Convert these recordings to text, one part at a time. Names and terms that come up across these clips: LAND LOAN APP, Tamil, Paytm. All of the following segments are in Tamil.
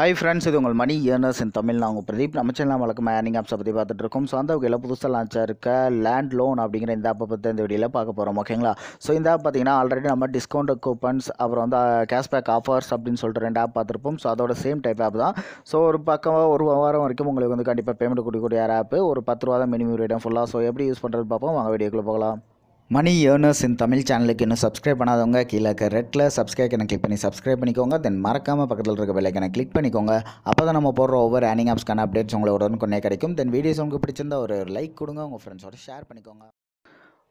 Hi friends, this is Money Earners in Tamil. I am Pradeep. We are talking about the earnings of the company. So, the land loan is going to be. So, in this video, already we discount coupons, cashback offers, so that is the same type of app. So, if you have a payment, you can use Money Earners in Tamil channel ku subscribe panadavanga keela red la subscribe can click panni subscribe panikonga, then marakama pakkathula irukka bell icon click pannikonga. Appo dhaan nama podra over earning apps kana updates ungala udanne kadaikum. Then videos ungalku pidichirundha oru like kudunga, unga friends oda share pannikonga.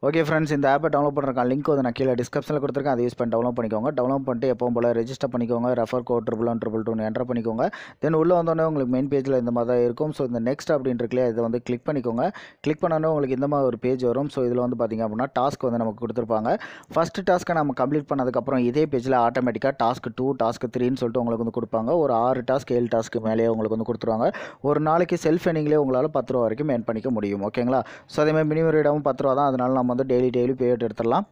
Okay friends, in the app download panna link oda na keela description la kuduthirken, adhu use panni download pannikonga. Download pannite eppavum pola register pannikonga, refer code 1122 enter pannikonga. Then ulla vandona ungalku main page la indha maadha irukum. So indha next appdin irukla idha vandhu click pannikonga. Click pannana ungalku indha maadha oru page varum. So idhula vandhu pathinga appadina task vandha namakku kuduthirpaanga. First task namu complete pannadukku appuram idhe page la automatically task 2 task 3 nu solittu ungalku vandhu kudupaanga. Oru 6 task 7 task mele ungalku vandhu kuduthruvaanga. Oru naalukku self earning la ungalaala 10 rupees varaikkum earn panikka mudiyum. Okayla, so adhe mail minimum rate avum 10 rupees dhaan, adhanaala daily pay எடுத்துறலாம்.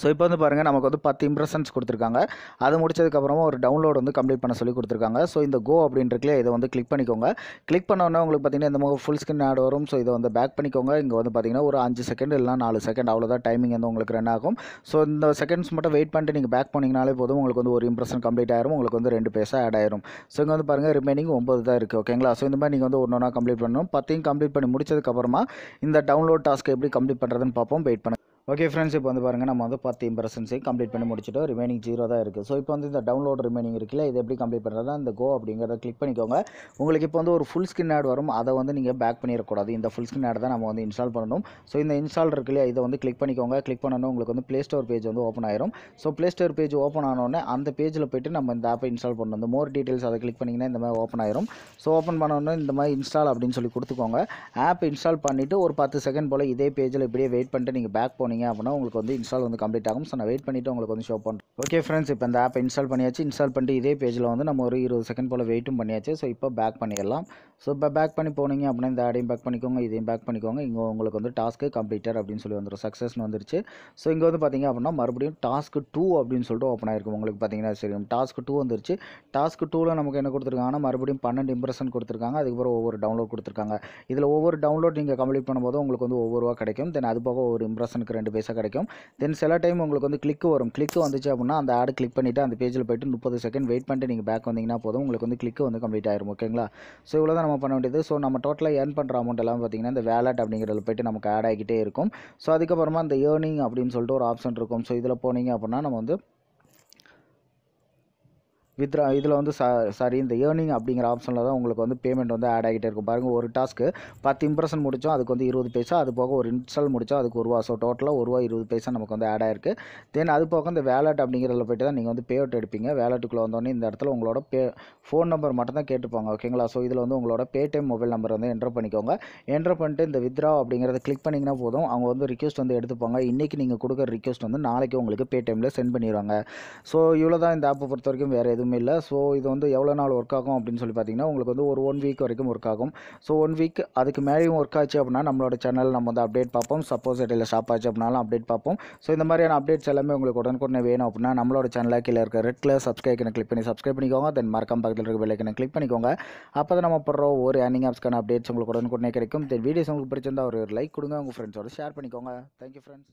So இப்போ வந்து பாருங்க நமக்கு வந்து 10 impressions கொடுத்திருக்காங்க. அது முடிச்சதுக்கு அப்புறமா ஒரு டவுன்லோட் வந்து கம்ப்ளீட் பண்ண சொல்லி கொடுத்திருக்காங்க. சோ இந்த go அப்படின்றதுல இத வந்து கிளிக் பண்ணிக்கோங்க. கிளிக் பண்ண உடனே உங்களுக்கு பாத்தீங்கன்னா இந்த மாதிரி full screen ஆட் வரும். சோ இத வந்து பேக் பண்ணிக்கோங்க. இங்க வந்து பாத்தீங்கன்னா ஒரு 5 செகண்ட் இல்ல 4 செகண்ட் அவ்வளவுதான் டைமிங் வந்து உங்களுக்கு ரன் ஆகும். சோ இந்த செகண்ட்ஸ் மட்டும் வெயிட் பண்ணிட்டு நீங்க பேக் பண்ணீங்கனாலே போதும் உங்களுக்கு வந்து ஒரு இம்ப்ரஷன் கம்ப்ளீட் ஆயிரும். உங்களுக்கு வந்து 2 பைசா ஆட் ஆயிரும். சோ இங்க வந்து பாருங்க ரிமைனிங் 9 தான் இருக்கு. ஓகேங்களா? சோ இந்த மாதிரி நீங்க வந்து ஒவ்வொண்ணா கம்ப்ளீட் பண்ணனும். 10 கம்ப்ளீட் பண்ணி முடிச்சதுக்கு அப்புறமா இந்த டவுன்லோட் டாஸ்க் எப்படி கம்ப்ளீட் பண்றதுன்னு பாப்போம். வெயிட் பண்ணுங்க. Okay friends, இப்போ வந்து பாருங்க நம்ம வந்து 10% கம்ப்ளீட் பண்ணி முடிச்சிட்டோம். ரிமைனிங் 0 தான் இருக்கு. சோ இப்போ வந்து இந்த டவுன்லோட் ரிமைனிங் இருக்குல இது எப்படி கம்ப்ளீட் பண்றதுன்னா இந்த go அப்படிங்கறத கிளிக் பண்ணிக்கோங்க. உங்களுக்கு இப்போ வந்து ஒரு full screen ad வரும். அத வந்து நீங்க பேக் பண்ணிர கூடாது. இந்த full screen ad தான் நம்ம வந்து இன்ஸ்டால் பண்ணனும். சோ இந்த இன்ஸ்டால் இருக்குல இத வந்து கிளிக் பண்ணிக்கோங்க. கிளிக் பண்ணனும் உங்களுக்கு வந்து Play Store பேஜ் வந்து ஓபன் ஆயிரும். So Play Store page open ஆன உடனே அந்த பேஜ்ல போய்ட்டு நம்ம இந்த ஆப்பை இன்ஸ்டால் பண்ணனும். இந்த மோர் டீடைல்ஸ் அத கிளிக் பண்ணீங்கன்னா இந்த மாதிரி ஓபன் ஆயிரும். சோ ஓபன் பண்ண உடனே இந்த மாதிரி இன்ஸ்டால் அப்படினு சொல்லி கொடுத்துக்கோங்க. ஆப் இன்ஸ்டால் பண்ணிட்டு ஒரு 10 செகண்ட் போல இதே பேஜ்ல இப்படியே வெயிட் பண்ணிட்டு நீங்க பேக் அப்படினா உங்களுக்கு வந்து இன்ஸ்டால் வந்து கம்ப்ளீட் ஆகும். சோ நான் வெயிட் பண்ணிட்டு உங்களுக்கு வந்து ஷோ பண்றேன். ஓகே फ्रेंड्स, இப்போ இந்த ஆப் இன்ஸ்டால் பண்ணியாச்சு. இன்ஸ்டால் பண்ணிட்டு இதே பேஜ்ல வந்து நம்ம ஒரு 20 செகண்ட் போல வெயிட்டும் பண்ணியாச்சு. சோ இப்போ பேக் பண்ணிரலாம். சோ இப்போ பேக் பண்ணி போனீங்க அப்படினா இந்த ஆடையும் பேக் பண்ணிக்கோங்க, இதையும் பேக் பண்ணிக்கோங்க. இங்க உங்களுக்கு வந்து டாஸ்க் கம்ப்ளீட்டட் அப்படினு சொல்லி வந்துரும். சக்சஸ் வந்துருச்சு. சோ இங்க வந்து பாத்தீங்க அப்படினா மறுபடியும் டாஸ்க் 2 அப்படினு சொல்லிட்டு ஓபன் ஆயிருக்கும். உங்களுக்கு பாத்தீங்கன்னா தெரியும் டாஸ்க் 2 வந்துருச்சு. டாஸ்க் 2 ல நமக்கு என்ன கொடுத்திருக்காங்கன்னா மறுபடியும் 12 இம்ப்ரஷன் கொடுத்திருக்காங்க. அதுக்கு அப்புறம் ஒவ்வொரு டவுன்லோட் கொடுத்திருக்காங்க. இதுல ஒவ்வொரு டவுன்லோட் நீங்க கம்ப்ளீட் பண்ணும்போது உங்களுக்கு வந்து ஒவ்வொரு ரூபாய் கிடைக்கும். தென் அது போக ஒரு இம்ப்ரஷன் 2 பைசா கிடைக்கும். தென் சில டைம் உங்களுக்கு வந்து கிளிக் வரும். கிளிக் வந்துச்சு அப்படினா அந்த ஆட் கிளிக் பண்ணிட்டு அந்த பேஜ்ல போய்ட்டு 30 செகண்ட் வெயிட் பண்ணிட்டு நீங்க பேக் வந்தீங்கன்னா போதும் உங்களுக்கு வந்து கிளிக் வந்து கம்ப்ளீட் ஆயிரும். ஓகேங்களா? சோ இவ்வளவு தான் நம்ம பண்ண வேண்டியது. சோ நம்ம டோட்டலா earn பண்ற அமௌண்ட் எல்லாம் பாத்தீங்கன்னா இந்த வாலட் அப்படிங்கறதுல போய்ட்டு நமக்கு ஆட் ஆகிட்டே இருக்கும். சோ அதுக்கு அப்புறமா அந்த earning அப்படினு சொல்லிட்டு ஒரு ஆப்ஷன் இருக்கும். சோ இதல போனீங்க அப்படினா நம்ம வந்து வித்ரா இதுல வந்து சாரி இந்த earning அப்படிங்கற ஆப்ஷன்ல தான் உங்களுக்கு வந்து பேமெண்ட் வந்து ஆட் ஆகிட்டே இருக்கும். பாருங்க ஒரு டாஸ்க் 10 இம்ப்ரஷன் முடிச்சோம். அதுக்கு வந்து 20 பைசா, அது போக ஒரு இன்ஸ்டால் முடிச்சோம் அதுக்கு 1 ரூபாய். சோ டோட்டலா 1 ரூபாய் 20 பைசா நமக்கு வந்து ஆட் ஆயிருக்கு. தென் அது போக இந்த வாலட் அப்படிங்கறதுல போய்ட்டு தான் நீங்க வந்து பே அவுட் எடுப்பீங்க. வாலட்டுக்குள்ள வந்தோனே இந்த இடத்துல உங்களோட ஃபோன் நம்பர் மட்டும் தான் கேட்டுப்பாங்க. ஓகேங்களா? சோ இதுல வந்து உங்களோட Paytm மொபைல் நம்பர் வந்து என்டர் பண்ணிக்கோங்க. என்டர் பண்ணிட்டு இந்த வித்ரா அப்படிங்கறத கிளிக் பண்ணீங்கனா போதும் அவங்க வந்து ரிக்வெஸ்ட் வந்து எடுத்துப்பாங்க. இன்னைக்கு நீங்க கொடுக்கிற ரிக்வெஸ்ட் வந்து நாளைக்கு உங்களுக்கு Paytmல சென்ட் பண்ணிடுவாங்க. சோ இவ்வளவு தான் இந்த ஆப் பொறுத்த வரைக்கும். வேற இல்ல சோ இது வந்து எவ்வளவு நாள் வர்க் ஆகும் அப்படினு சொல்லி பாத்தீங்கன்னா உங்களுக்கு வந்து ஒரு 1 வீக் வரைக்கும் வர்க் ஆகும். சோ 1 வீக் அதுக்கு மேலயும் வர்க் ஆச்சு அப்படினா நம்மளோட சேனல் நம்ம வந்து அப்டேட் பாப்போம். சப்போஸ் இதுல ஷாப் ஆச்சு அப்படினாலும் அப்டேட் பாப்போம். சோ இந்த மாதிரியான அப்டேட்ஸ் எல்லாமே உங்களுக்கு உடனுக்குடனே வேணும் அப்படினா நம்மளோட சேனல்ல கீழ இருக்க red colour subscribe icon click பண்ணி subscribe பண்ணிக்கோங்க. தென் மறக்காம பக்கத்துல இருக்க bell icon click பண்ணிக்கோங்க. அப்பதான் நம்ம போற ஒரு earning apps கான அப்டேட்ஸ் உங்களுக்கு உடனுக்குடனே கிடைக்கும். தென் வீடியோஸ் உங்களுக்கு பிடிச்சிருந்தா ஒரு லைக் கொடுங்க, உங்க ஃப்ரெண்ட்ஸோட ஷேர் பண்ணிக்கோங்க. Thank you friends.